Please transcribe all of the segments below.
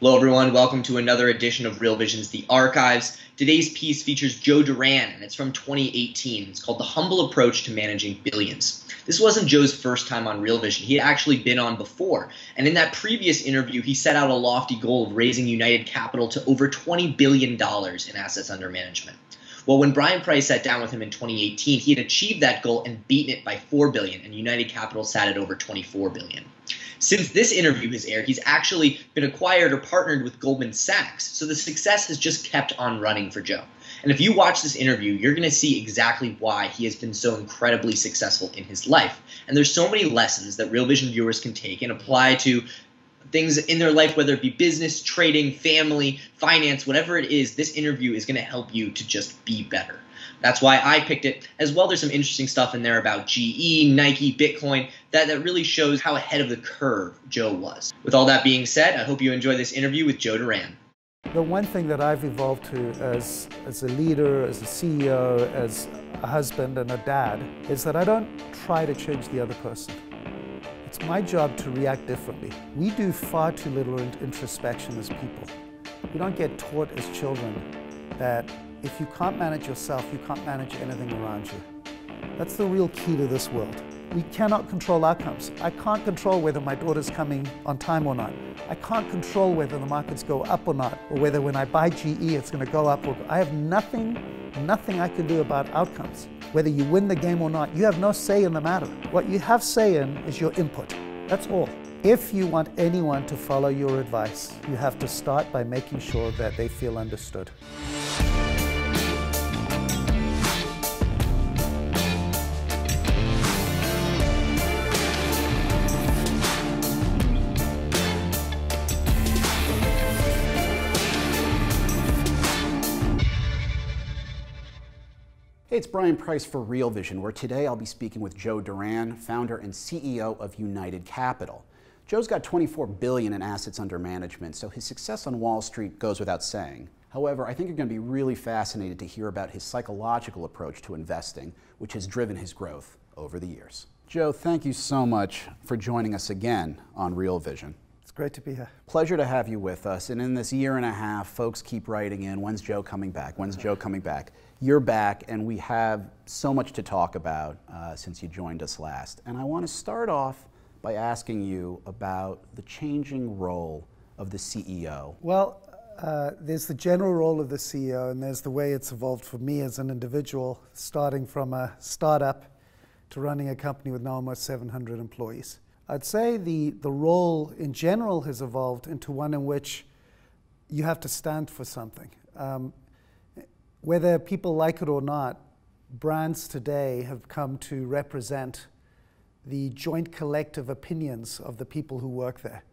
Hello, everyone. Welcome to another edition of Real Vision's The Archives. Today's piece features Joe Duran, and it's from 2018. It's called The Humble Approach to Managing Billions. This wasn't Joe's first time on Real Vision. He had actually been on before. And in that previous interview, he set out a lofty goal of raising United Capital to over $20 billion in assets under management. Well, when Brian Price sat down with him in 2018, he had achieved that goal and beaten it by $4 billion, and United Capital sat at over $24 billion. Since this interview has aired, he's actually been acquired or partnered with Goldman Sachs, so the success has just kept on running for Joe. And if you watch this interview, you're going to see exactly why he has been so incredibly successful in his life. And there's so many lessons that Real Vision viewers can take and apply to things in their life, whether it be business, trading, family, finance, whatever it is. This interview is going to help you to just be better. That's why I picked it. As well, there's some interesting stuff in there about GE, Nike, Bitcoin, that really shows how ahead of the curve Joe was. With all that being said, I hope you enjoy this interview with Joe Duran. The one thing that I've evolved to as a leader, as a CEO, as a husband and a dad, is that I don't try to change the other person. It's my job to react differently. We do far too little introspection as people. We don't get taught as children that if you can't manage yourself, you can't manage anything around you. That's the real key to this world. We cannot control outcomes. I can't control whether my daughter's coming on time or not. I can't control whether the markets go up or not, or whether when I buy GE it's going to go up. I have nothing I can do about outcomes. Whether you win the game or not, you have no say in the matter. What you have say in is your input. That's all. If you want anyone to follow your advice, you have to start by making sure that they feel understood. It's Brian Price for Real Vision, where today I'll be speaking with Joe Duran, founder and CEO of United Capital. Joe's got $24 billion in assets under management, so his success on Wall Street goes without saying. However, I think you're going to be really fascinated to hear about his psychological approach to investing, which has driven his growth over the years. Joe, thank you so much for joining us again on Real Vision. It's great to be here. Pleasure to have you with us. And in this year and a half, folks keep writing in, when's Joe coming back? When's Joe coming back? You're back, and we have so much to talk about since you joined us last. And I want to start off by asking you about the changing role of the CEO. Well, there's the general role of the CEO, and there's the way it's evolved for me as an individual, starting from a startup to running a company with now almost 700 employees. I'd say the role in general has evolved into one in which you have to stand for something. Whether people like it or not, brands today have come to represent the joint collective opinions of the people who work there.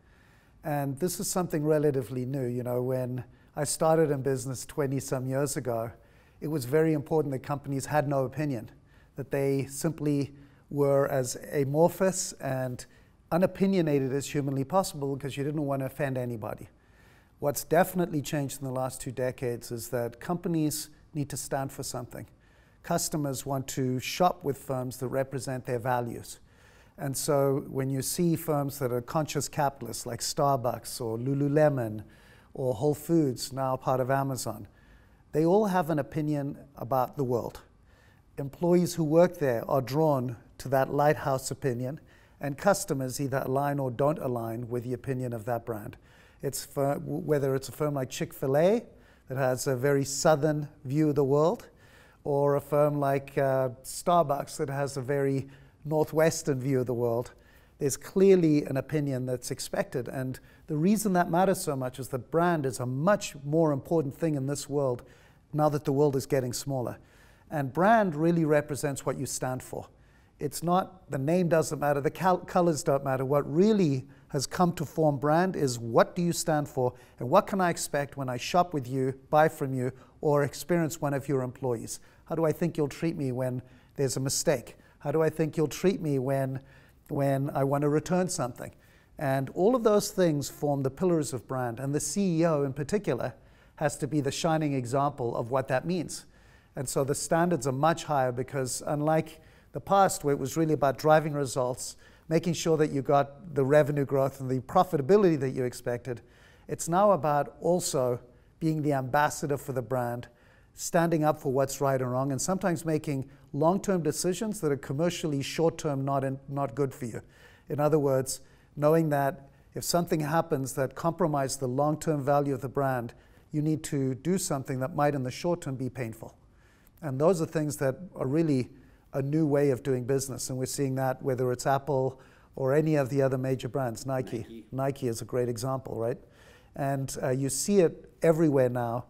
And this is something relatively new. You know, when I started in business 20-some years ago, it was very important that companies had no opinion, that they simply were as amorphous and unopinionated as humanly possible because you didn't want to offend anybody. What's definitely changed in the last 2 decades is that companies need to stand for something. Customers want to shop with firms that represent their values. And so when you see firms that are conscious capitalists like Starbucks or Lululemon or Whole Foods, now part of Amazon, they all have an opinion about the world. Employees who work there are drawn to that lighthouse opinion, and customers either align or don't align with the opinion of that brand. It's whether it's a firm like Chick-fil-A that has a very southern view of the world, or a firm like Starbucks that has a very northwestern view of the world, there's clearly an opinion that's expected. And the reason that matters so much is that brand is a much more important thing in this world now that the world is getting smaller. And brand really represents what you stand for. It's not, the name doesn't matter, the colors don't matter. What really has come to form brand is what do you stand for and what can I expect when I shop with you, buy from you, or experience one of your employees? How do I think you'll treat me when there's a mistake? How do I think you'll treat me when I want to return something? And all of those things form the pillars of brand, and the CEO in particular has to be the shining example of what that means. And so the standards are much higher because unlike the past where it was really about driving results, making sure that you got the revenue growth and the profitability that you expected, It's now about also being the ambassador for the brand, standing up for what's right and wrong, and sometimes making long-term decisions that are commercially short-term not good for you. In other words, knowing that if something happens that compromises the long-term value of the brand, you need to do something that might in the short term be painful. And those are things that are really a new way of doing business, and we're seeing that whether it's Apple or any of the other major brands, Nike is a great example, right? And you see it everywhere now.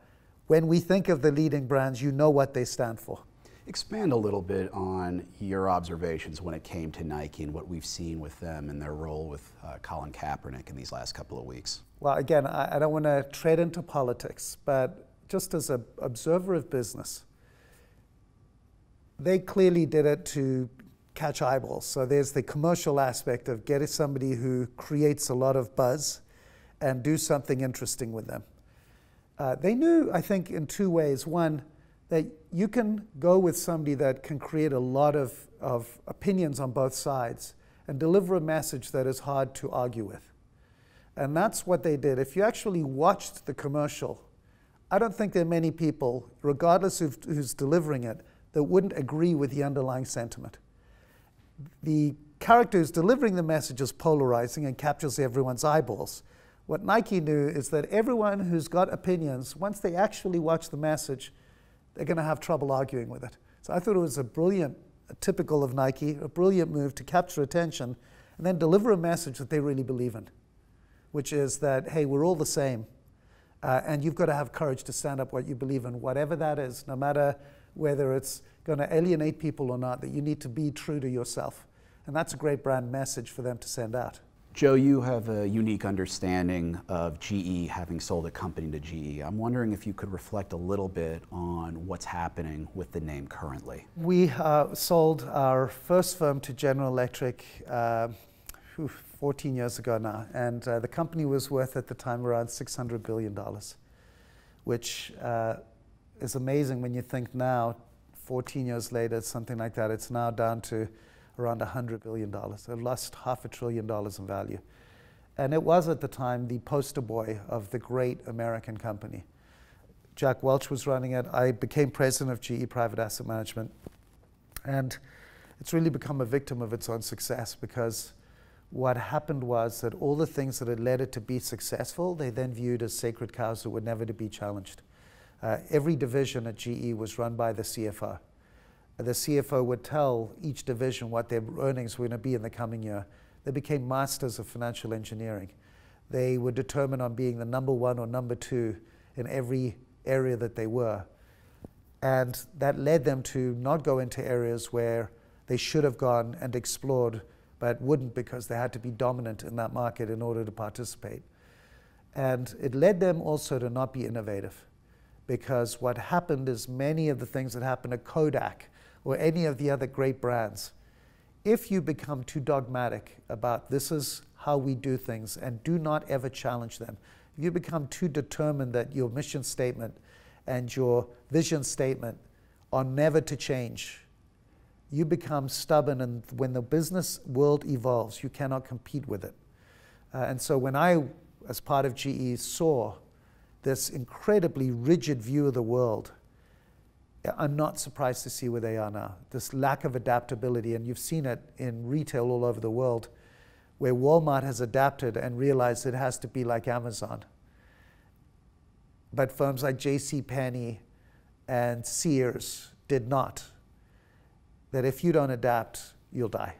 When we think of the leading brands, you know what they stand for. Expand a little bit on your observations when it came to Nike and what we've seen with them and their role with Colin Kaepernick in these last couple of weeks. Well, again, I don't want to tread into politics, but just as an observer of business, they clearly did it to catch eyeballs. So there's the commercial aspect of getting somebody who creates a lot of buzz and do something interesting with them. They knew, I think, in two ways. One, that you can go with somebody that can create a lot of opinions on both sides and deliver a message that is hard to argue with. And that's what they did. If you actually watched the commercial, I don't think there are many people, regardless of who's delivering it, that wouldn't agree with the underlying sentiment. The character who's delivering the message is polarizing and captures everyone's eyeballs. What Nike knew is that everyone who's got opinions, once they actually watch the message, they're going to have trouble arguing with it. So I thought it was a brilliant, typical of Nike, a brilliant move to capture attention and then deliver a message that they really believe in, which is that, hey, we're all the same, and you've got to have courage to stand up what you believe in, whatever that is, no matter whether it's going to alienate people or not, that you need to be true to yourself. And that's a great brand message for them to send out. Joe, you have a unique understanding of GE, having sold a company to GE. I'm wondering if you could reflect a little bit on what's happening with the name currently. We sold our first firm to General Electric 14 years ago now, and the company was worth at the time around $600 billion, which is amazing when you think now, 14 years later, something like that. It's now down to around $100 billion. They lost $500 billion in value. And it was at the time the poster boy of the great American company. Jack Welch was running it. I became president of GE Private Asset Management. And it's really become a victim of its own success, because what happened was that all the things that had led it to be successful, they then viewed as sacred cows that were never to be challenged. Every division at GE was run by the CFO. The CFO would tell each division what their earnings were going to be in the coming year. They became masters of financial engineering. They were determined on being the number one or number two in every area that they were. And that led them to not go into areas where they should have gone and explored, but wouldn't, because they had to be dominant in that market in order to participate. And it led them also to not be innovative, because what happened is many of the things that happened at Kodak or any of the other great brands, if you become too dogmatic about this is how we do things and do not ever challenge them, if you become too determined that your mission statement and your vision statement are never to change, you become stubborn, and when the business world evolves, you cannot compete with it. And so when I, as part of GE, saw this incredibly rigid view of the world, I'm not surprised to see where they are now. This lack of adaptability, and you've seen it in retail all over the world, where Walmart has adapted and realized it has to be like Amazon. But firms like JCPenney and Sears did not. That if you don't adapt, you'll die.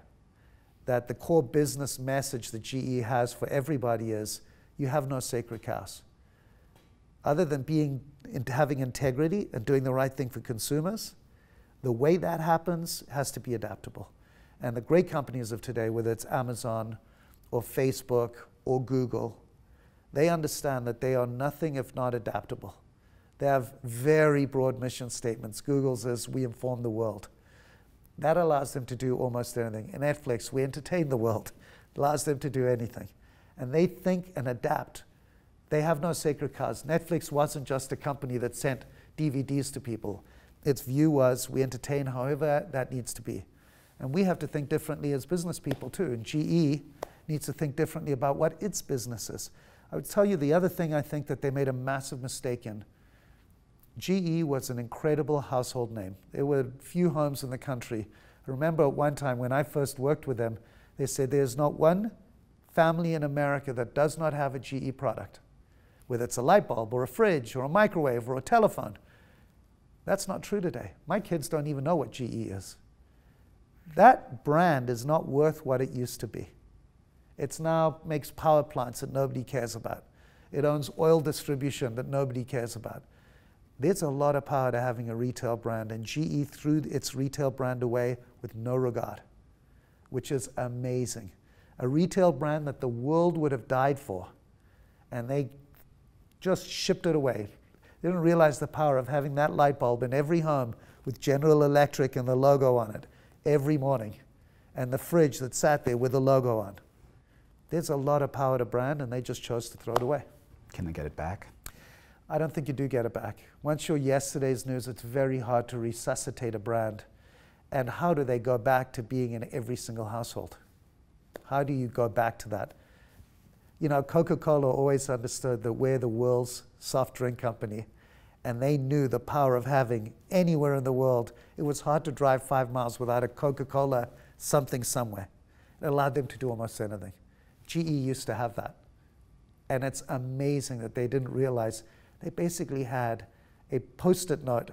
That the core business message that GE has for everybody is, you have no sacred cows. Other than having integrity and doing the right thing for consumers, the way that happens has to be adaptable. And the great companies of today, whether it's Amazon or Facebook or Google, they understand that they are nothing if not adaptable. They have very broad mission statements. Google's is, we inform the world. That allows them to do almost anything. In Netflix, we entertain the world. It allows them to do anything. And they think and adapt. They have no sacred cows. Netflix wasn't just a company that sent DVDs to people. Its view was, we entertain however that needs to be. And we have to think differently as business people too. And GE needs to think differently about what its business is. I would tell you the other thing I think that they made a massive mistake in. GE was an incredible household name. There were few homes in the country. I remember at one time when I first worked with them, they said there's not one family in America that does not have a GE product, whether it's a light bulb or a fridge or a microwave or a telephone. That's not true today. My kids don't even know what GE is. That brand is not worth what it used to be. It now makes power plants that nobody cares about. It owns oil distribution that nobody cares about. There's a lot of power to having a retail brand, and GE threw its retail brand away with no regard, which is amazing. A retail brand that the world would have died for, and they just shipped it away. They didn't realize the power of having that light bulb in every home with General Electric and the logo on it every morning, and the fridge that sat there with the logo on. There's a lot of power to brand, and they just chose to throw it away. Can they get it back? I don't think you do get it back. Once you're yesterday's news, it's very hard to resuscitate a brand. And how do they go back to being in every single household? How do you go back to that? You know, Coca-Cola always understood that we're the world's soft drink company, and they knew the power of having anywhere in the world. It was hard to drive 5 miles without a Coca-Cola something somewhere. It allowed them to do almost anything. GE used to have that. And it's amazing that they didn't realize they basically had a Post-it note,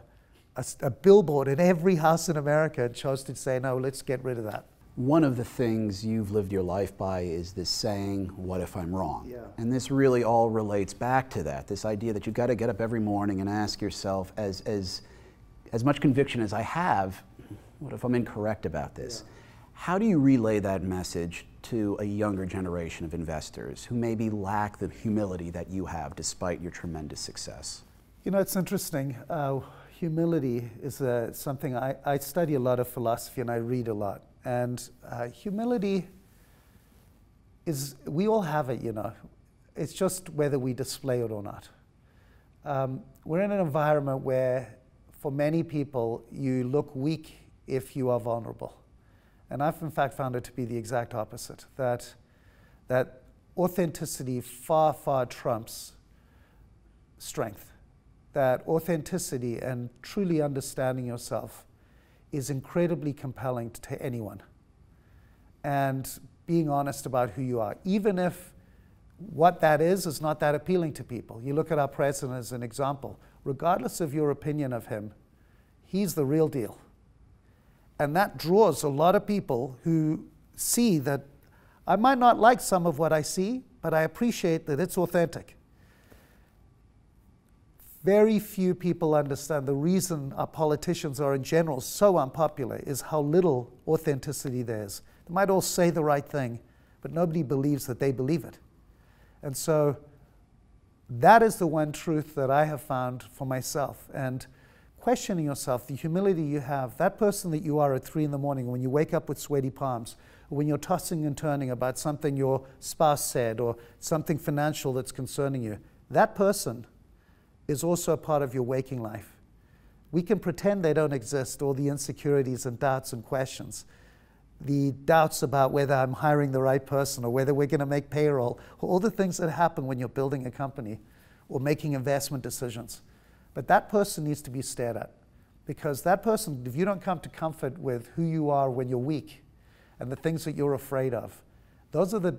a billboard in every house in America, and chose to say, no, let's get rid of that. One of the things you've lived your life by is this saying, what if I'm wrong? Yeah. And this really all relates back to that, this idea that you've got to get up every morning and ask yourself, as much conviction as I have, what if I'm incorrect about this? Yeah. How do you relay that message to a younger generation of investors who maybe lack the humility that you have despite your tremendous success? You know, it's interesting. Humility is something I study a lot of philosophy and I read a lot. And humility is, we all have it, you know. It's just whether we display it or not. We're in an environment where, for many people, you look weak if you are vulnerable. And I've in fact found it to be the exact opposite, that authenticity far, far trumps strength. That authenticity and truly understanding yourself is incredibly compelling to anyone. And being honest about who you are, even if what that is not that appealing to people. You look at our president as an example. Regardless of your opinion of him, he's the real deal. And that draws a lot of people who see that I might not like some of what I see, but I appreciate that it's authentic. Very few people understand the reason our politicians are in general so unpopular is how little authenticity there is. They might all say the right thing, but nobody believes that they believe it. And so that is the one truth that I have found for myself. And questioning yourself, the humility you have, that person that you are at 3 in the morning when you wake up with sweaty palms, or when you're tossing and turning about something your spouse said or something financial that's concerning you, that person is also a part of your waking life. We can pretend they don't exist, all the insecurities and doubts and questions, the doubts about whether I'm hiring the right person or whether we're going to make payroll, or all the things that happen when you're building a company or making investment decisions. But that person needs to be stared at, because that person, if you don't come to comfort with who you are when you're weak and the things that you're afraid of, those are the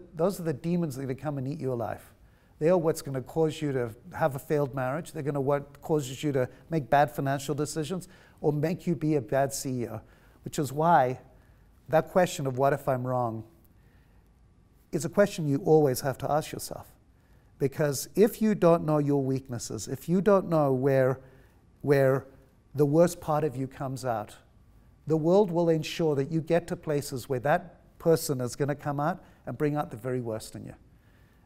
demons that are going to come and eat you alive. They are what's going to cause you to have a failed marriage. They're going to what causes you to make bad financial decisions or make you be a bad CEO, which is why that question of what if I'm wrong is a question you always have to ask yourself. Because if you don't know your weaknesses, if you don't know where the worst part of you comes out, the world will ensure that you get to places where that person is going to come out and bring out the very worst in you.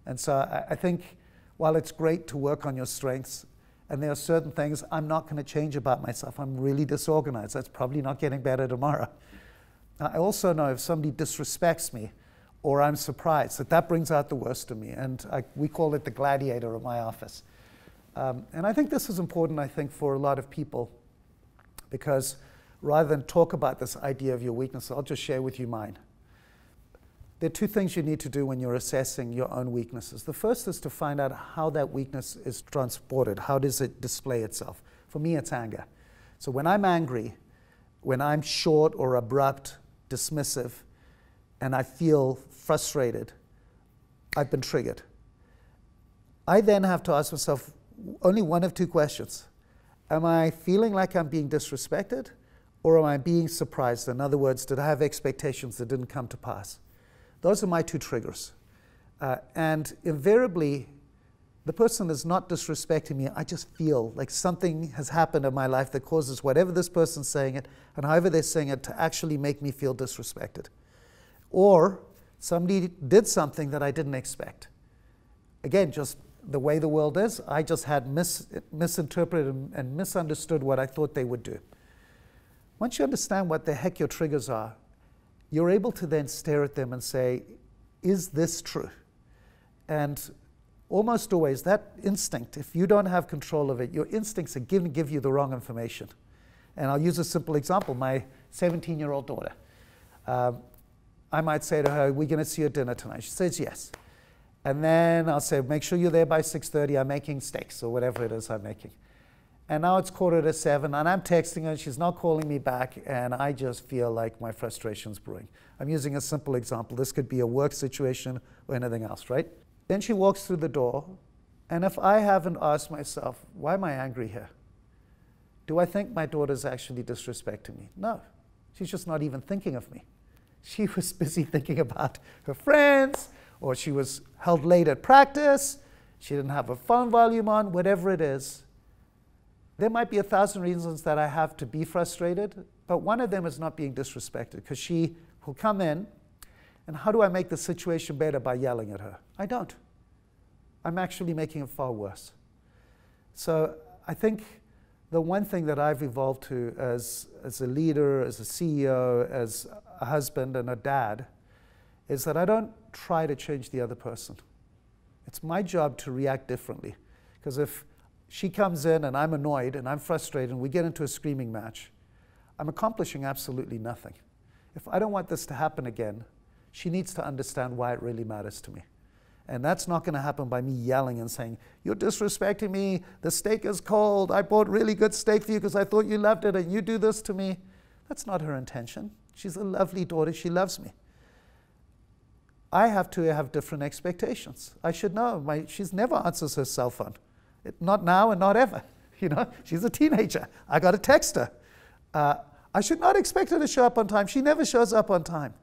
And so I think while it's great to work on your strengths, and there are certain things I'm not going to change about myself, I'm really disorganized, that's probably not getting better tomorrow. I also know if somebody disrespects me, or I'm surprised, that brings out the worst in me. And we call it the gladiator at my office. And I think this is important, I think, for a lot of people, because rather than talk about this idea of your weakness, I'll just share with you mine. There are two things you need to do when you're assessing your own weaknesses. The first is to find out how that weakness is transported. How does it display itself? For me, it's anger. So when I'm angry, when I'm short or abrupt, dismissive, and I feel frustrated, I've been triggered. I then have to ask myself only one of two questions. Am I feeling like I'm being disrespected, or am I being surprised? In other words, did I have expectations that didn't come to pass? Those are my two triggers. And invariably, the person is not disrespecting me. I just feel like something has happened in my life that causes whatever this person's saying it, and however they're saying it, to actually make me feel disrespected. Or somebody did something that I didn't expect. Again, just the way the world is, I just had misinterpreted and misunderstood what I thought they would do. Once you understand what the heck your triggers are, you're able to then stare at them and say, is this true? And almost always, that instinct, if you don't have control of it, your instincts are going to give you the wrong information. And I'll use a simple example, my 17-year-old daughter. I might say to her, we're going to see you at dinner tonight. She says yes. And then I'll say, make sure you're there by 6:30, I'm making steaks, or whatever it is I'm making. And now it's 6:45, and I'm texting her, and she's not calling me back, and I just feel like my frustration's brewing. I'm using a simple example. This could be a work situation or anything else, right? Then she walks through the door, and if I haven't asked myself, why am I angry here? Do I think my daughter's actually disrespecting me? No, she's just not even thinking of me. She was busy thinking about her friends, or she was held late at practice, she didn't have her phone volume on, whatever it is. There might be 1,000 reasons that I have to be frustrated, but one of them is not being disrespected, because she will come in, and how do I make the situation better by yelling at her? I don't. I'm actually making it far worse. So I think the one thing that I've evolved to as a leader, as a CEO, as a husband and a dad, is that I don't try to change the other person. It's my job to react differently, because if she comes in and I'm annoyed and I'm frustrated and we get into a screaming match, I'm accomplishing absolutely nothing. If I don't want this to happen again, she needs to understand why it really matters to me. And that's not going to happen by me yelling and saying, you're disrespecting me, the steak is cold, I bought really good steak for you because I thought you loved it and you do this to me. That's not her intention. She's a lovely daughter, she loves me. I have to have different expectations. I should know, she's never answers her cell phone. Not now and not ever, you know? She's a teenager. I gotta text her. I should not expect her to show up on time. She never shows up on time.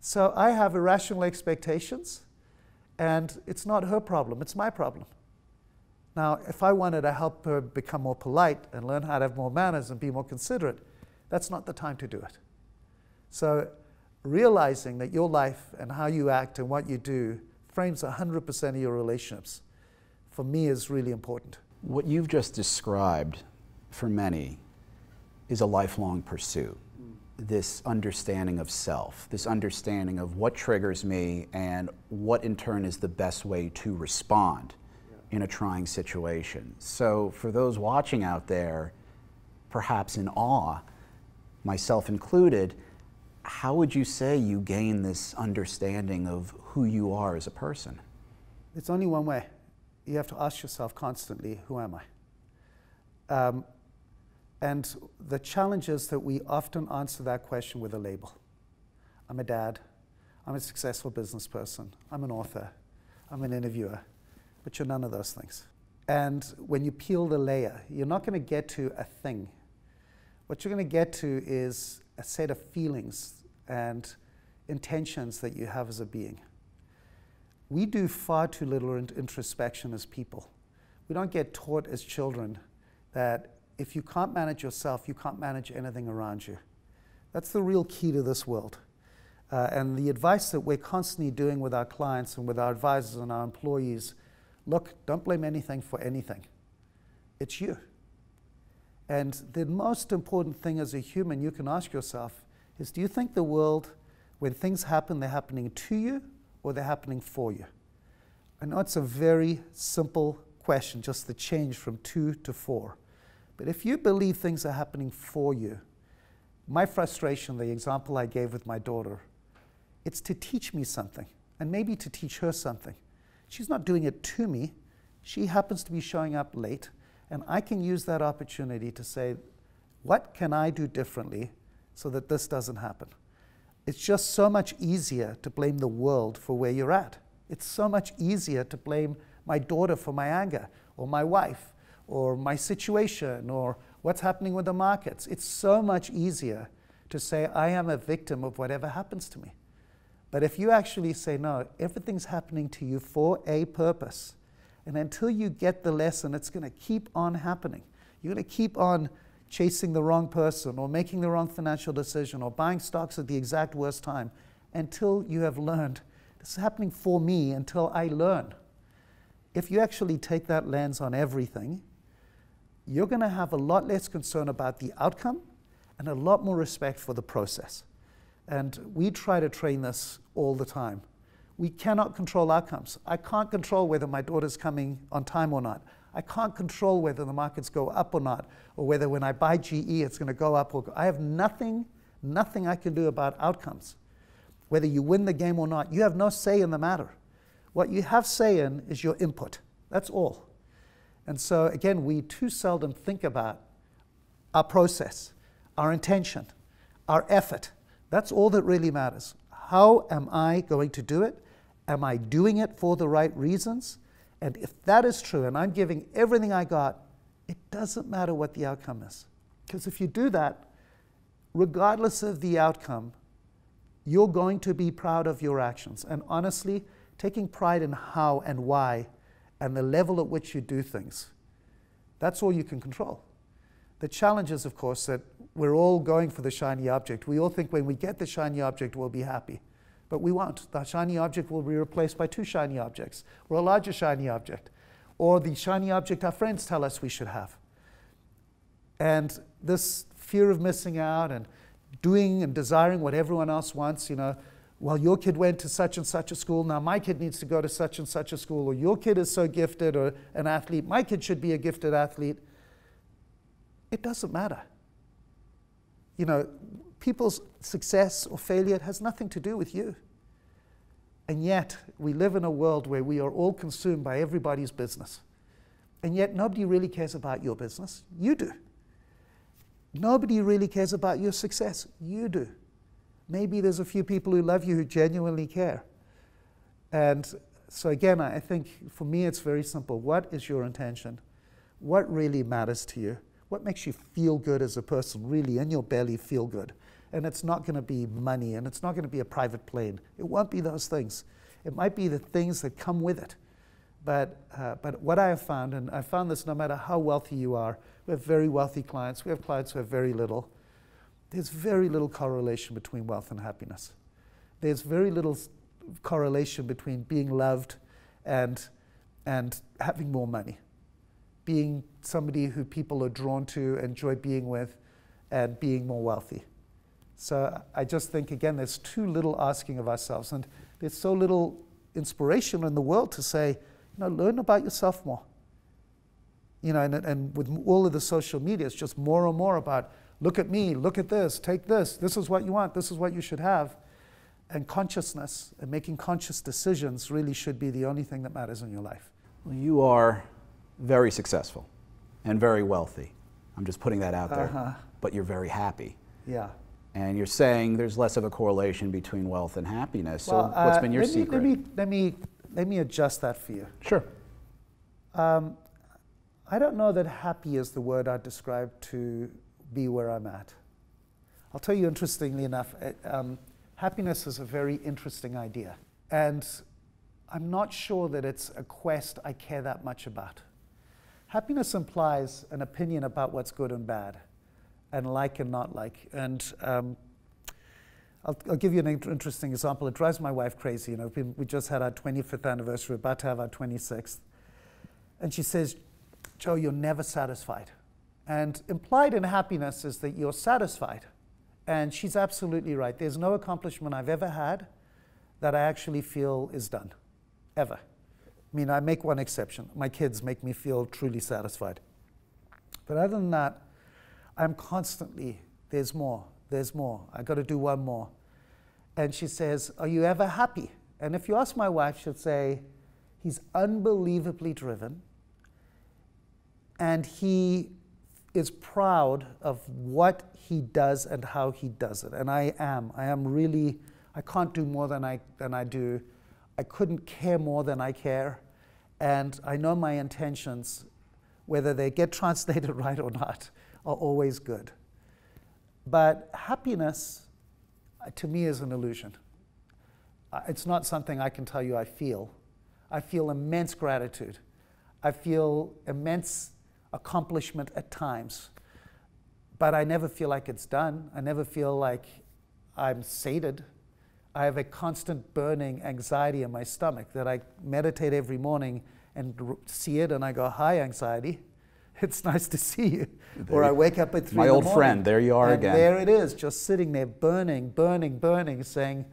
So I have irrational expectations, and it's not her problem, it's my problem. Now, if I wanted to help her become more polite and learn how to have more manners and be more considerate, that's not the time to do it. So realizing that your life and how you act and what you do frames 100% of your relationships, for me, is really important. What you've just described, for many, is a lifelong pursuit. This understanding of self, this understanding of what triggers me and what in turn is the best way to respond in a trying situation. So for those watching out there, perhaps in awe, myself included, how would you say you gain this understanding of who you are as a person? It's only one way. You have to ask yourself constantly, who am I? And the challenge is that we often answer that question with a label. I'm a dad, I'm a successful business person, I'm an author, I'm an interviewer, but you're none of those things. And when you peel the layer, you're not gonna get to a thing. What you're gonna get to is a set of feelings and intentions that you have as a being. We do far too little introspection as people. We don't get taught as children that if you can't manage yourself, you can't manage anything around you. That's the real key to this world. And the advice that we're constantly doing with our clients and with our advisors and our employees, look, don't blame anything for anything. It's you. And the most important thing as a human you can ask yourself is, do you think the world, when things happen, they're happening to you, or they're happening for you? I know it's a very simple question, just the change from 2 to 4. But if you believe things are happening for you, my frustration, the example I gave with my daughter, It's to teach me something, and maybe to teach her something. She's not doing it to me. She happens to be showing up late, and I can use that opportunity to say, what can I do differently so that this doesn't happen? It's just so much easier to blame the world for where you're at. It's so much easier to blame my daughter for my anger, or my wife, or my situation, or what's happening with the markets. It's so much easier to say, I am a victim of whatever happens to me. But if you actually say, no, everything's happening to you for a purpose, and until you get the lesson, it's going to keep on happening. You're going to keep on chasing the wrong person, or making the wrong financial decision, or buying stocks at the exact worst time, until you have learned, this is happening for me until I learn. If you actually take that lens on everything, you're going to have a lot less concern about the outcome and a lot more respect for the process. And we try to train this all the time. We cannot control outcomes. I can't control whether my daughter's coming on time or not. I can't control whether the markets go up or not, or whether when I buy GE it's going to go up or go. I have nothing I can do about outcomes. Whether you win the game or not, you have no say in the matter. What you have say in is your input. That's all. And so again, we too seldom think about our process, our intention, our effort. That's all that really matters. How am I going to do it? Am I doing it for the right reasons? And if that is true, and I'm giving everything I got, it doesn't matter what the outcome is. Because if you do that, regardless of the outcome, you're going to be proud of your actions. And honestly, taking pride in how and why and the level at which you do things, that's all you can control. The challenge is, of course, that we're all going for the shiny object. We all think when we get the shiny object, we'll be happy. But we won't. The shiny object will be replaced by two shiny objects, or a larger shiny object, or the shiny object our friends tell us we should have. And this fear of missing out and doing and desiring what everyone else wants, you know, well, your kid went to such and such a school, now my kid needs to go to such and such a school, or your kid is so gifted, or an athlete, my kid should be a gifted athlete. It doesn't matter. You know, people's success or failure has nothing to do with you. And yet, we live in a world where we are all consumed by everybody's business. And yet, nobody really cares about your business. You do. Nobody really cares about your success. You do. Maybe there's a few people who love you who genuinely care. And so again, I think for me it's very simple. What is your intention? What really matters to you? What makes you feel good as a person, really, in your belly feel good? And it's not going to be money, and it's not going to be a private plane. It won't be those things. It might be the things that come with it. But what I have found, and I found this no matter how wealthy you are, we have very wealthy clients, we have clients who have very little. There's very little correlation between wealth and happiness. There's very little correlation between being loved and having more money. Being somebody who people are drawn to, enjoy being with, and being more wealthy. So I just think, again, there's too little asking of ourselves, and there's so little inspiration in the world to say, you know, learn about yourself more. You know, and with all of the social media, it's just more and more about, look at me, look at this, take this, this is what you want, this is what you should have. And consciousness and making conscious decisions really should be the only thing that matters in your life. Well, you are very successful and very wealthy. I'm just putting that out there. But you're very happy. Yeah. And you're saying there's less of a correlation between wealth and happiness. Well, so what's been your secret? Let me adjust that for you. Sure. I don't know that happy is the word I'd describe to be where I'm at. I'll tell you, interestingly enough, happiness is a very interesting idea. And I'm not sure that it's a quest I care that much about. Happiness implies an opinion about what's good and bad, and like and not like. And I'll give you an interesting example. It drives my wife crazy. You know, we just had our 25th anniversary, we're about to have our 26th. And she says, Joe, you're never satisfied. And implied in happiness is that you're satisfied. And she's absolutely right. There's no accomplishment I've ever had that I actually feel is done, ever. I mean, I make one exception. My kids make me feel truly satisfied. But other than that, I'm constantly, there's more, I've got to do one more. And she says, are you ever happy? And if you ask my wife, she'd say, he's unbelievably driven, and he is proud of what he does and how he does it. And I am really, I can't do more than I do. I couldn't care more than I care. And I know my intentions, whether they get translated right or not, are always good. But happiness, to me, is an illusion. It's not something I can tell you I feel. I feel immense gratitude. I feel immense accomplishment at times. But I never feel like it's done. I never feel like I'm sated. I have a constant burning anxiety in my stomach that I meditate every morning and see it, and I go, hi, anxiety. It's nice to see you. Or I wake up at 3 in the morning. My old friend, there you are again. There it is, just sitting there burning, burning, burning, saying,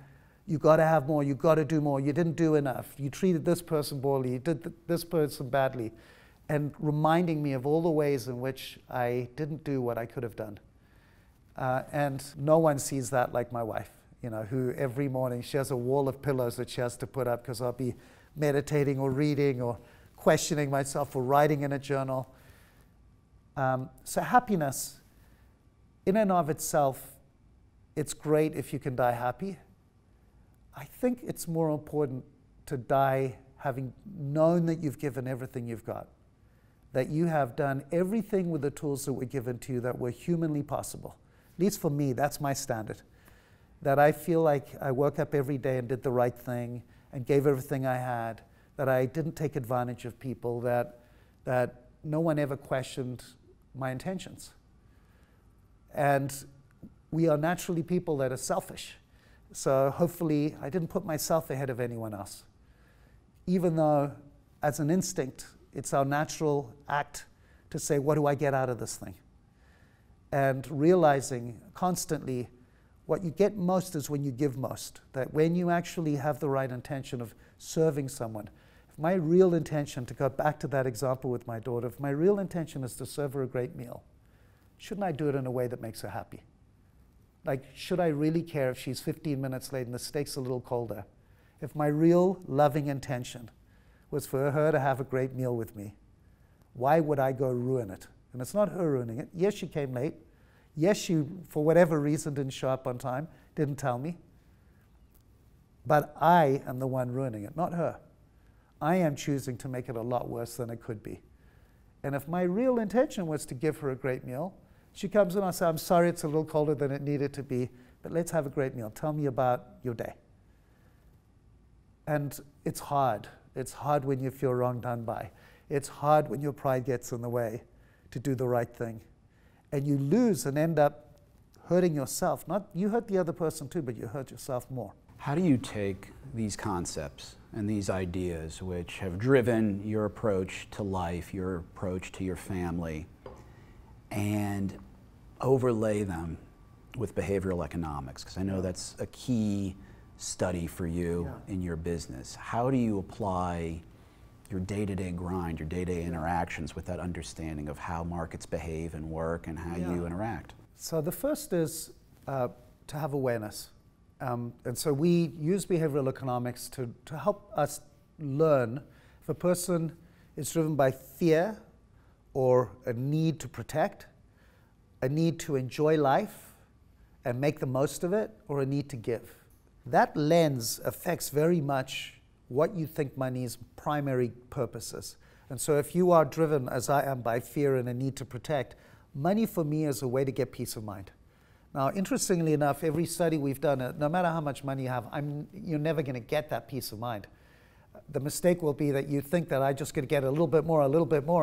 you got to have more, you got to do more, you didn't do enough, you treated this person poorly, you did this person badly, and reminding me of all the ways in which I didn't do what I could have done. And no one sees that like my wife, you know, who every morning she has a wall of pillows that she has to put up because I'll be meditating or reading or questioning myself or writing in a journal. So happiness, in and of itself, it's great if you can die happy. I think it's more important to die having known that you've given everything you've got, that you have done everything with the tools that were given to you that were humanly possible. At least for me, that's my standard. That I feel like I woke up every day and did the right thing and gave everything I had, that I didn't take advantage of people, that no one ever questioned my intentions. And we are naturally people that are selfish. So hopefully I didn't put myself ahead of anyone else. Even though, as an instinct, it's our natural act to say, what do I get out of this thing? And realizing constantly what you get most is when you give most. That when you actually have the right intention of serving someone. If my real intention, to go back to that example with my daughter, if my real intention is to serve her a great meal, shouldn't I do it in a way that makes her happy? Like, should I really care if she's 15 minutes late and the steak's a little colder? If my real loving intention was for her to have a great meal with me, why would I go ruin it? And it's not her ruining it. Yes, she came late. Yes, she, for whatever reason, didn't show up on time, didn't tell me. But I am the one ruining it, not her. I am choosing to make it a lot worse than it could be. And if my real intention was to give her a great meal, she comes in and I say, I'm sorry it's a little colder than it needed to be, but let's have a great meal. Tell me about your day. And it's hard. It's hard when you feel wrong done by. It's hard when your pride gets in the way to do the right thing. And you lose and end up hurting yourself. Not, you hurt the other person too, but you hurt yourself more. How do you take these concepts and these ideas which have driven your approach to life, your approach to your family, and overlay them with behavioral economics? Because I know that's a key study for you in your business. How do you apply your day-to-day grind, your day-to-day interactions with that understanding of how markets behave and work and how you interact? So the first is to have awareness. And so we use behavioral economics to help us learn if a person is driven by fear, or a need to protect, a need to enjoy life and make the most of it, or a need to give. That lens affects very much what you think money's primary purpose is. And so if you are driven, as I am, by fear and a need to protect, money for me is a way to get peace of mind. Now, interestingly enough, every study we've done, no matter how much money you have, you're never gonna get that peace of mind. The mistake will be that you think that I just could get a little bit more,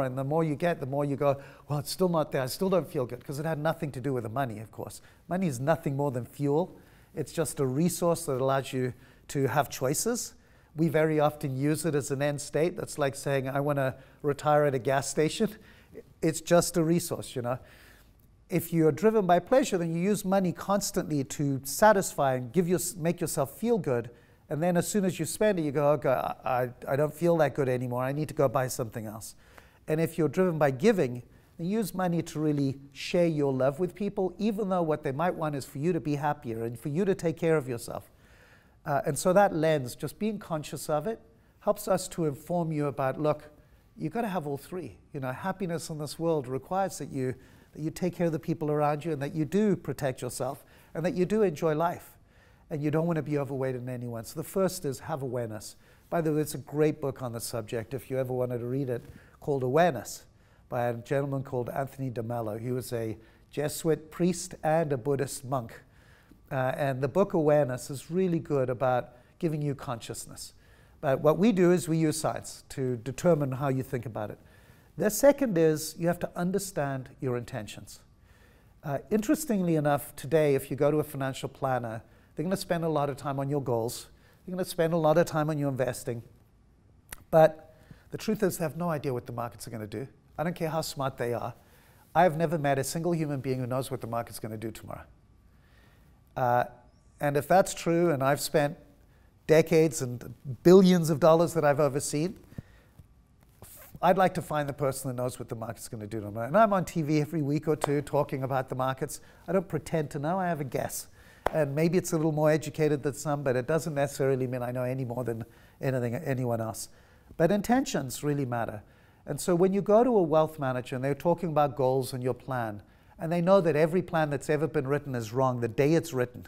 and the more you get, the more you go, well, it's still not there, I still don't feel good, because it had nothing to do with the money, of course. Money is nothing more than fuel. It's just a resource that allows you to have choices. We very often use it as an end state. That's like saying, I want to retire at a gas station. It's just a resource, you know. If you're driven by pleasure, then you use money constantly to satisfy and make yourself feel good. And then as soon as you spend it, you go, okay, I don't feel that good anymore. I need to go buy something else. And if you're driven by giving, then use money to really share your love with people, even though what they might want is for you to be happier and for you to take care of yourself. And so that lens, just being conscious of it, helps us to inform you about, look, you've got to have all three. You know, happiness in this world requires that you take care of the people around you, and that you do protect yourself, and that you do enjoy life. And you don't want to be overweight in anyone. So the first is have awareness. By the way, it's a great book on the subject, if you ever wanted to read it, called Awareness, by a gentleman called Anthony DeMello. He was a Jesuit priest and a Buddhist monk. And the book Awareness is really good about giving you consciousness. But what we do is we use science to determine how you think about it. The second is you have to understand your intentions. Interestingly enough, today, if you go to a financial planner, they're going to spend a lot of time on your goals. They're going to spend a lot of time on your investing. But the truth is they have no idea what the markets are going to do. I don't care how smart they are. I have never met a single human being who knows what the market's going to do tomorrow. And if that's true, and I've spent decades and billions of dollars that I've overseen, I'd like to find the person that knows what the market's going to do tomorrow. And I'm on TV every week or two talking about the markets. I don't pretend to know. I have a guess. And maybe it's a little more educated than some, but it doesn't necessarily mean I know any more than anyone else. But intentions really matter. And so when you go to a wealth manager and they're talking about goals and your plan, and they know that every plan that's ever been written is wrong the day it's written,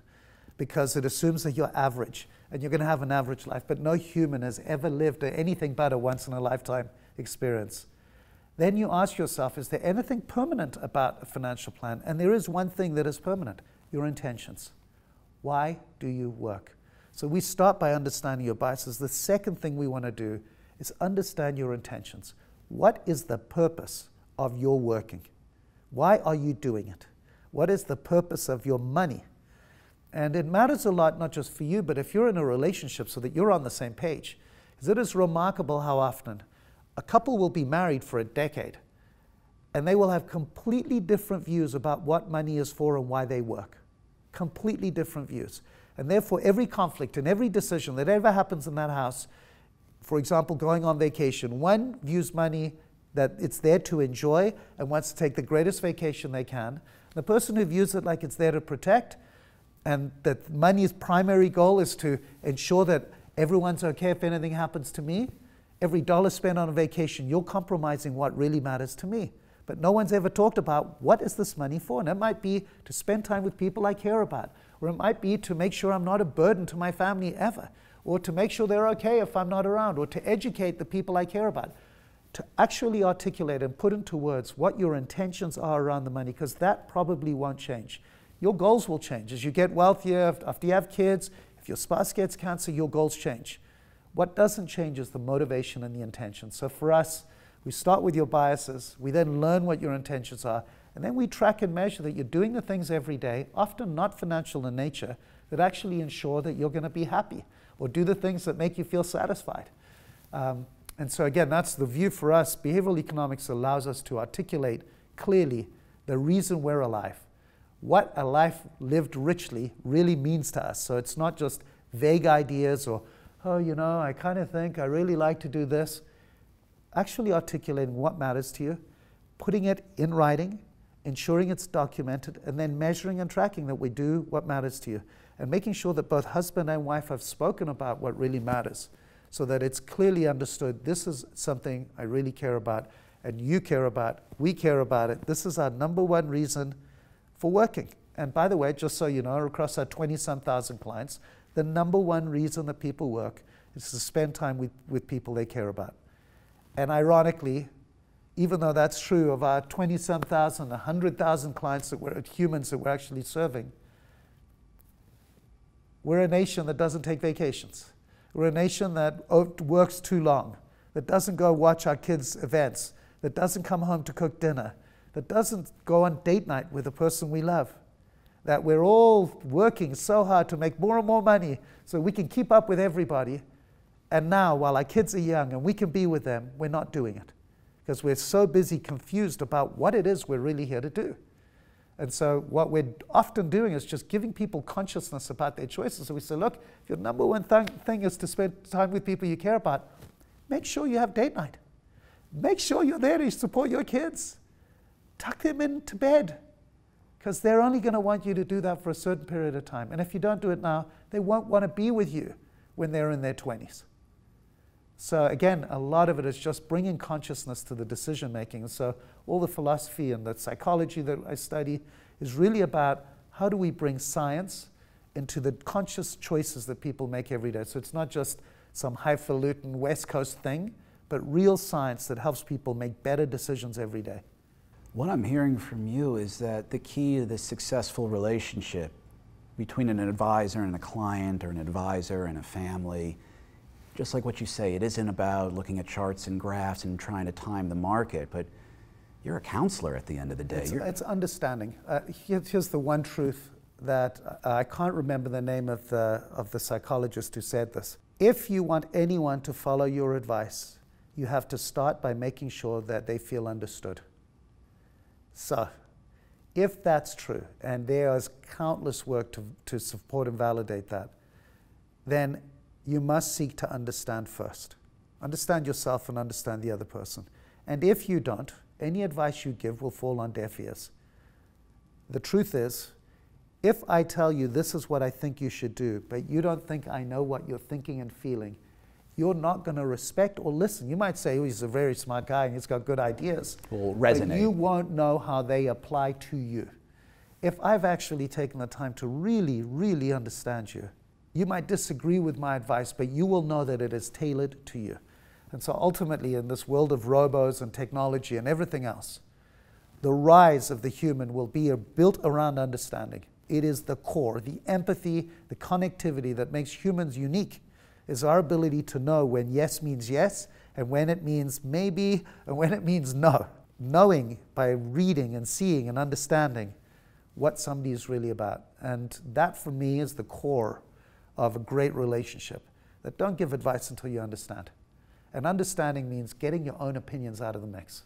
because it assumes that you're average and you're going to have an average life, but no human has ever lived anything but a once-in-a-lifetime experience. Then you ask yourself, is there anything permanent about a financial plan? And there is one thing that is permanent, your intentions. Why do you work? So we start by understanding your biases. The second thing we want to do is understand your intentions. What is the purpose of your working? Why are you doing it? What is the purpose of your money? And it matters a lot, not just for you, but if you're in a relationship, so that you're on the same page. Because it is remarkable how often a couple will be married for a decade, and they will have completely different views about what money is for and why they work. Completely different views. And therefore, every conflict and every decision that ever happens in that house, for example, going on vacation, one views money that it's there to enjoy and wants to take the greatest vacation they can. The person who views it like it's there to protect, and that money's primary goal is to ensure that everyone's okay if anything happens to me. Every dollar spent on a vacation, you're compromising what really matters to me. But no one's ever talked about what is this money for, and it might be to spend time with people I care about, or it might be to make sure I'm not a burden to my family ever, or to make sure they're okay if I'm not around, or to educate the people I care about. To actually articulate and put into words what your intentions are around the money, because that probably won't change. Your goals will change. As you get wealthier, after you have kids, if your spouse gets cancer, your goals change. What doesn't change is the motivation and the intention. So for us, we start with your biases, we then learn what your intentions are, and then we track and measure that you're doing the things every day, often not financial in nature, that actually ensure that you're going to be happy or do the things that make you feel satisfied. And so again, that's the view for us. Behavioral economics allows us to articulate clearly the reason we're alive, what a life lived richly really means to us. So it's not just vague ideas or, oh, you know, I kind of think I really like to do this. Actually articulating what matters to you, putting it in writing, ensuring it's documented, and then measuring and tracking that we do what matters to you, and making sure that both husband and wife have spoken about what really matters, so that it's clearly understood, this is something I really care about, and you care about, we care about it. This is our number one reason for working. And by the way, just so you know, across our 20-some thousand clients, the number one reason that people work is to spend time with people they care about. And ironically, even though that's true of our 20-some thousand, 100,000 clients that we're, humans that we're actually serving, we're a nation that doesn't take vacations. We're a nation that works too long, that doesn't go watch our kids' events, that doesn't come home to cook dinner, that doesn't go on date night with the person we love, that we're all working so hard to make more and more money so we can keep up with everybody. And now, while our kids are young and we can be with them, we're not doing it because we're so busy confused about what it is we're really here to do. And so what we're often doing is just giving people consciousness about their choices. So we say, look, if your number one thing is to spend time with people you care about, make sure you have date night. Make sure you're there to support your kids. Tuck them into bed. because they're only going to want you to do that for a certain period of time. And if you don't do it now, they won't want to be with you when they're in their 20s. So again, a lot of it is just bringing consciousness to the decision making. So all the philosophy and the psychology that I study is really about how do we bring science into the conscious choices that people make every day. So it's not just some highfalutin West Coast thing, but real science that helps people make better decisions every day. What I'm hearing from you is that the key to the successful relationship between an advisor and a client, or an advisor and a family, just like what you say, it isn't about looking at charts and graphs and trying to time the market, but you're a counselor at the end of the day. It's understanding. Here's the one truth that I can't remember the name of the psychologist who said this. If you want anyone to follow your advice, you have to start by making sure that they feel understood. So, if that's true, and there is countless work to support and validate that, then you must seek to understand first. Understand yourself and understand the other person. And if you don't, any advice you give will fall on deaf ears. The truth is, if I tell you this is what I think you should do, but you don't think I know what you're thinking and feeling, you're not going to respect or listen. You might say, oh, he's a very smart guy and he's got good ideas. Will resonate. But you won't know how they apply to you. If I've actually taken the time to really, really understand you, you might disagree with my advice, but you will know that it is tailored to you. And so ultimately, in this world of robos and technology and everything else, the rise of the human will be built around understanding. It is the core, the empathy, the connectivity that makes humans unique is our ability to know when yes means yes, and when it means maybe, and when it means no. Knowing by reading and seeing and understanding what somebody is really about. And that for me is the core of a great relationship. That don't give advice until you understand. And understanding means getting your own opinions out of the mix.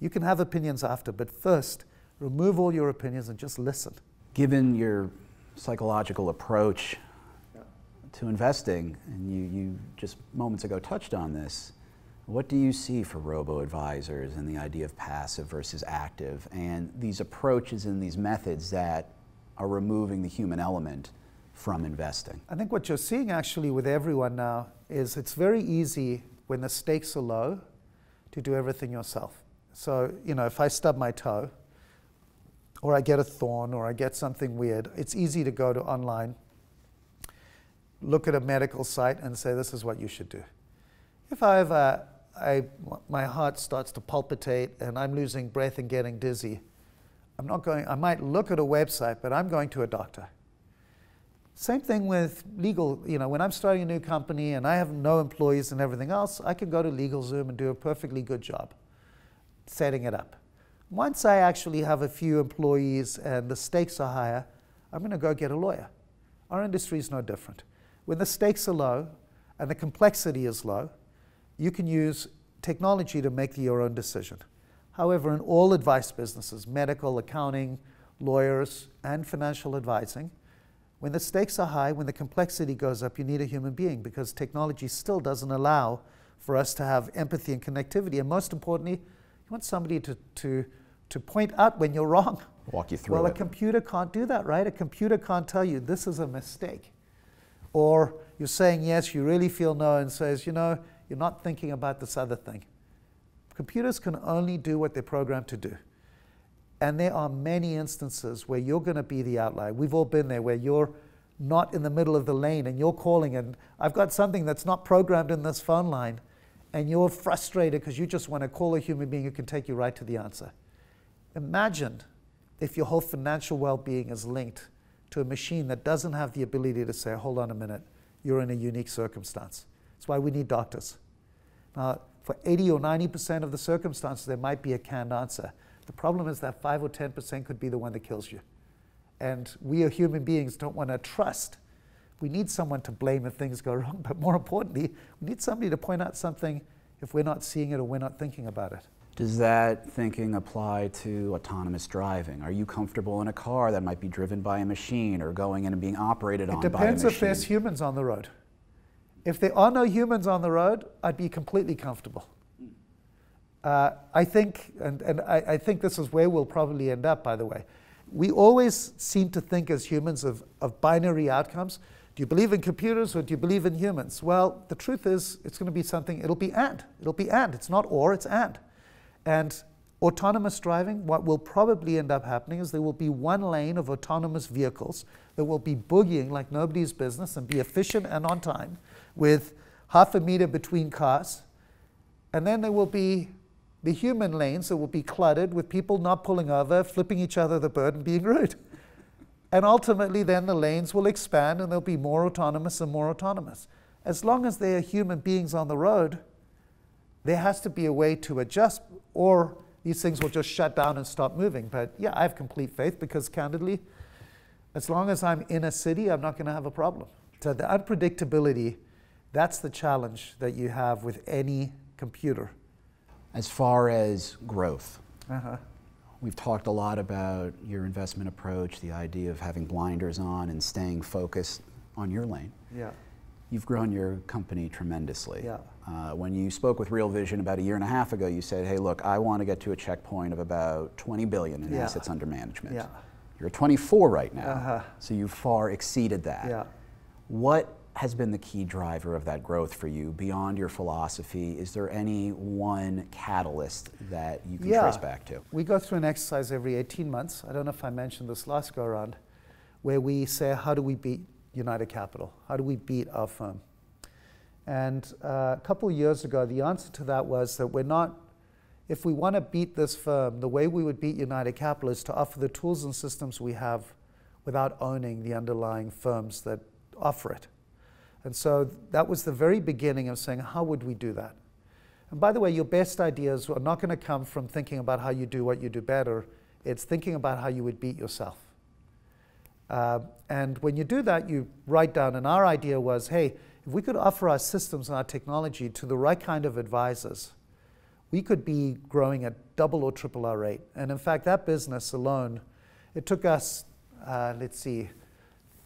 You can have opinions after, but first, remove all your opinions and just listen. Given your psychological approach to investing, and you just moments ago touched on this, what do you see for robo-advisors and the idea of passive versus active, and these approaches and these methods that are removing the human element from investing? I think what you're seeing actually with everyone now is it's very easy when the stakes are low to do everything yourself. So, you know, if I stub my toe, or I get a thorn, or I get something weird, it's easy to go to online, look at a medical site and say, this is what you should do. If however, my heart starts to palpitate and I'm losing breath and getting dizzy, I'm not going, I might look at a website, but I'm going to a doctor. Same thing with legal, you know, when I'm starting a new company and I have no employees and everything else, I can go to LegalZoom and do a perfectly good job setting it up. Once I actually have a few employees and the stakes are higher, I'm going to go get a lawyer. Our industry is no different. When the stakes are low and the complexity is low, you can use technology to make your own decision. However, in all advice businesses, medical, accounting, lawyers, and financial advising, when the stakes are high, when the complexity goes up, you need a human being because technology still doesn't allow for us to have empathy and connectivity. And most importantly, you want somebody to point out when you're wrong. Walk you through it. Well, a computer can't do that, right? A computer can't tell you this is a mistake. Or you're saying yes, you really feel no, and says, you know, you're not thinking about this other thing. Computers can only do what they're programmed to do. And there are many instances where you're going to be the outlier. We've all been there where you're not in the middle of the lane and you're calling and I've got something that's not programmed in this phone line. And you're frustrated because you just want to call a human being who can take you right to the answer. Imagine if your whole financial well-being is linked to a machine that doesn't have the ability to say, hold on a minute, you're in a unique circumstance. That's why we need doctors. Now, for 80 or 90% of the circumstances, there might be a canned answer. The problem is that 5 or 10% could be the one that kills you. And we as human beings don't want to trust. We need someone to blame if things go wrong, but more importantly, we need somebody to point out something if we're not seeing it or we're not thinking about it. Does that thinking apply to autonomous driving? Are you comfortable in a car that might be driven by a machine or going in and being operated on by a machine? It depends if there's humans on the road. If there are no humans on the road, I'd be completely comfortable. I think, and I think this is where we'll probably end up, by the way, we always seem to think as humans of binary outcomes. Do you believe in computers or do you believe in humans? Well, the truth is it's going to be something, it'll be and. It'll be and. It's not or, it's and. And autonomous driving, what will probably end up happening is there will be one lane of autonomous vehicles that will be boogieing like nobody's business and be efficient and on time with half a meter between cars. And then there will be the human lanes that will be cluttered with people not pulling over, flipping each other the bird and being rude. And ultimately then the lanes will expand and they'll be more autonomous and more autonomous. As long as there are human beings on the road, there has to be a way to adjust or these things will just shut down and stop moving. But yeah, I have complete faith because candidly, as long as I'm in a city, I'm not gonna have a problem. So the unpredictability, that's the challenge that you have with any computer. As far as growth, we've talked a lot about your investment approach, the idea of having blinders on and staying focused on your lane. Yeah. You've grown your company tremendously. Yeah. When you spoke with Real Vision about 1.5 years ago, you said, hey, look, I want to get to a checkpoint of about 20 billion in assets under management. Yeah. You're at 24 right now, so you've far exceeded that. Yeah. What has been the key driver of that growth for you beyond your philosophy? Is there any one catalyst that you can trace back to? We go through an exercise every 18 months. I don't know if I mentioned this last go around, where we say, how do we beat United Capital? How do we beat our firm? And a couple of years ago, the answer to that was that we're not, if we want to beat this firm, the way we would beat United Capital is to offer the tools and systems we have without owning the underlying firms that offer it. And so that was the very beginning of saying, how would we do that? And by the way, your best ideas are not going to come from thinking about how you do what you do better. It's thinking about how you would beat yourself. And when you do that, you write down, and our idea was, hey, if we could offer our systems and our technology to the right kind of advisors, we could be growing at double or triple our rate. And in fact, that business alone, it took us, let's see,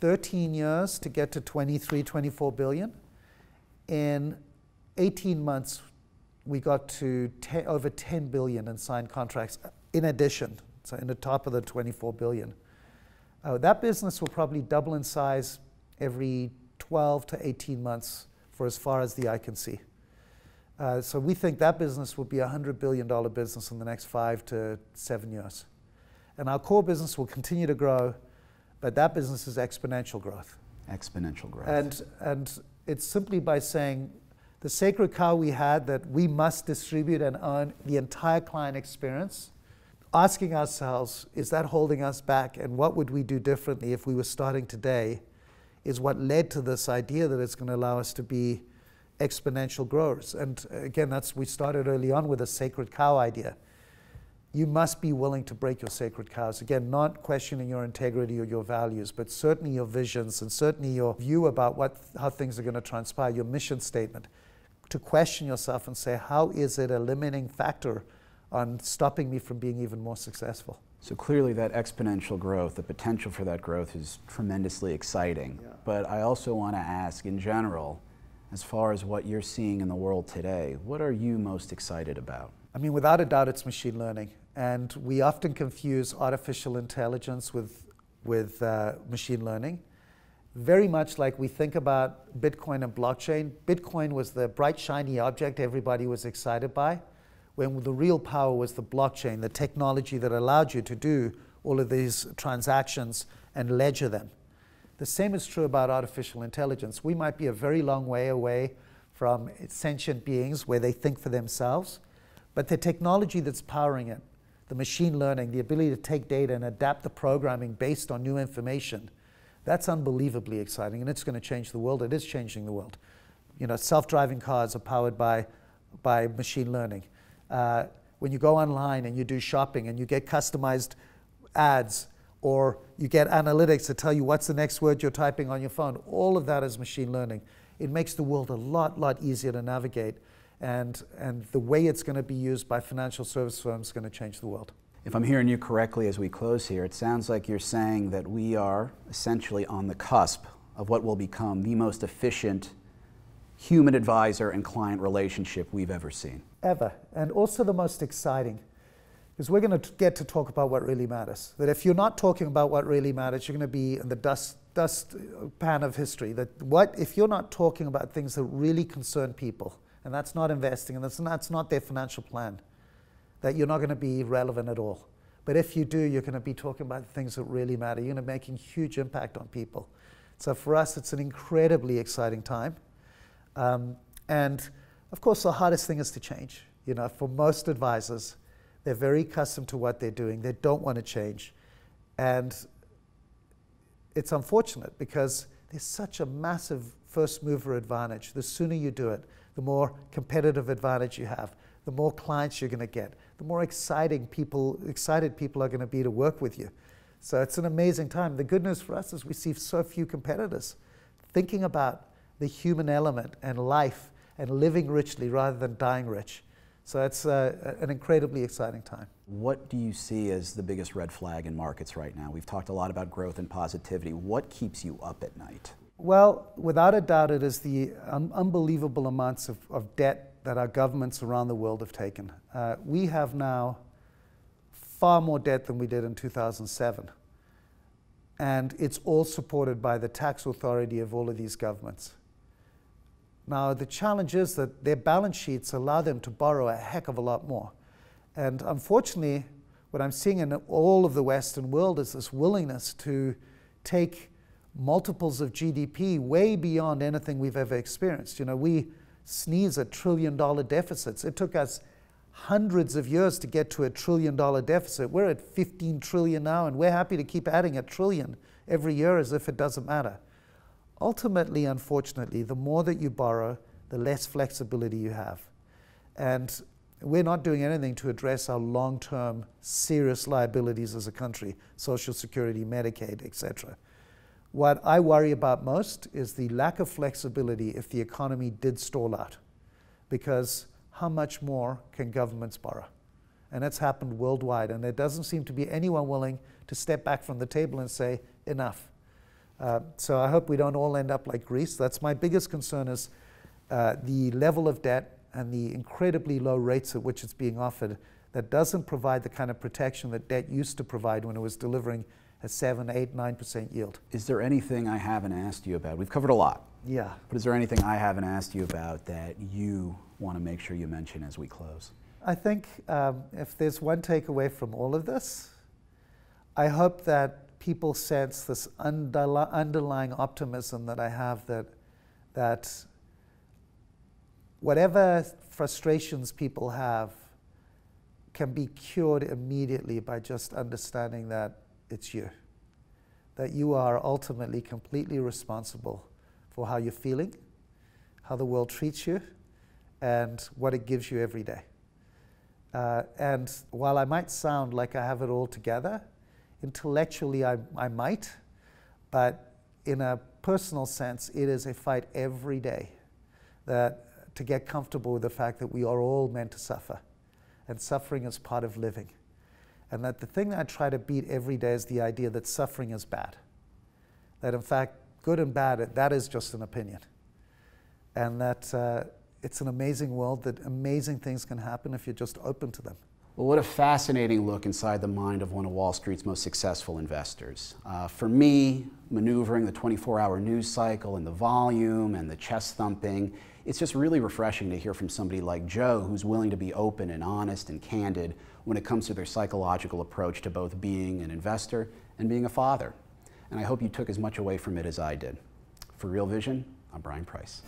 13 years to get to 23, 24 billion. In 18 months, we got to over 10 billion in signed contracts in addition, so in the top of the 24 billion. That business will probably double in size every 12 to 18 months for as far as the eye can see. So we think that business will be a $100 billion business in the next 5 to 7 years. And our core business will continue to grow. But that business is exponential growth. Exponential growth. And it's simply by saying the sacred cow we had that we must distribute and own the entire client experience, asking ourselves, is that holding us back? And what would we do differently if we were starting today is what led to this idea that it's going to allow us to be exponential growers. And again, that's we started early on with a sacred cow idea. You must be willing to break your sacred cows. Again, not questioning your integrity or your values, but certainly your visions and certainly your view about how things are going to transpire, your mission statement. To question yourself and say, how is it a limiting factor on stopping me from being even more successful? So clearly that exponential growth, the potential for that growth is tremendously exciting. Yeah. But I also want to ask in general, as far as what you're seeing in the world today, what are you most excited about? I mean, without a doubt, it's machine learning. And we often confuse artificial intelligence with machine learning. Very much like we think about Bitcoin and blockchain, Bitcoin was the bright, shiny object everybody was excited by, when the real power was the blockchain, the technology that allowed you to do all of these transactions and ledger them. The same is true about artificial intelligence. We might be a very long way away from sentient beings where they think for themselves. But the technology that's powering it, the machine learning, the ability to take data and adapt the programming based on new information, that's unbelievably exciting, and it's going to change the world. It is changing the world. You know, self-driving cars are powered by machine learning. When you go online and you do shopping and you get customized ads or you get analytics that tell you what's the next word you're typing on your phone, all of that is machine learning. It makes the world a lot easier to navigate. And the way it's going to be used by financial service firms is going to change the world. If I'm hearing you correctly as we close here, it sounds like you're saying that we are essentially on the cusp of what will become the most efficient human advisor and client relationship we've ever seen. Ever. And also the most exciting. is we're going to get to talk about what really matters. That if you're not talking about what really matters, you're going to be in the dustpan of history. That what if you're not talking about things that really concern people, and that's not investing, and that's not their financial plan, that you're not going to be relevant at all. But if you do, you're going to be talking about the things that really matter. You're going to be making huge impact on people. So for us, it's an incredibly exciting time. And of course, the hardest thing is to change. You know, for most advisors, they're very accustomed to what they're doing. They don't want to change. And it's unfortunate because there's such a massive first mover advantage. The sooner you do it, the more competitive advantage you have, the more clients you're going to get, the more excited people are going to be to work with you. So it's an amazing time. The good news for us is we see so few competitors thinking about the human element and life and living richly rather than dying rich. So it's an incredibly exciting time. What do you see as the biggest red flag in markets right now? We've talked a lot about growth and positivity. What keeps you up at night? Well, without a doubt, it is the unbelievable amounts of debt that our governments around the world have taken. We have now far more debt than we did in 2007. And it's all supported by the tax authority of all of these governments. Now, the challenge is that their balance sheets allow them to borrow a heck of a lot more. And unfortunately, what I'm seeing in all of the Western world is this willingness to take multiples of GDP way beyond anything we've ever experienced. You know, we sneeze at trillion-dollar deficits. It took us hundreds of years to get to a trillion-dollar deficit. We're at 15 trillion now, and we're happy to keep adding a trillion every year as if it doesn't matter. Ultimately, unfortunately, the more that you borrow, the less flexibility you have. And we're not doing anything to address our long-term serious liabilities as a country, Social Security, Medicaid, etc. What I worry about most is the lack of flexibility if the economy did stall out, because how much more can governments borrow? And that's happened worldwide, and there doesn't seem to be anyone willing to step back from the table and say, enough. So I hope we don't all end up like Greece. That's my biggest concern, is the level of debt and the incredibly low rates at which it's being offered that doesn't provide the kind of protection that debt used to provide when it was delivering a 7, 8, 9% yield. Is there anything I haven't asked you about? We've covered a lot. Yeah. But is there anything I haven't asked you about that you want to make sure you mention as we close? I think if there's one takeaway from all of this, I hope that people sense this underlying optimism that I have, that whatever frustrations people have can be cured immediately by just understanding that it's you. That you are ultimately completely responsible for how you're feeling, how the world treats you, and what it gives you every day. And while I might sound like I have it all together, intellectually I might, but in a personal sense, it is a fight every day to get comfortable with the fact that we are all meant to suffer, and suffering is part of living. And that the thing that I try to beat every day is the idea that suffering is bad. That in fact, good and bad, that is just an opinion. And that it's an amazing world, that amazing things can happen if you're just open to them. Well, what a fascinating look inside the mind of one of Wall Street's most successful investors. For me, maneuvering the 24-hour news cycle and the volume and the chest thumping, it's just really refreshing to hear from somebody like Joe, who's willing to be open and honest and candid when it comes to their psychological approach to both being an investor and being a father. And I hope you took as much away from it as I did. For Real Vision, I'm Brian Price.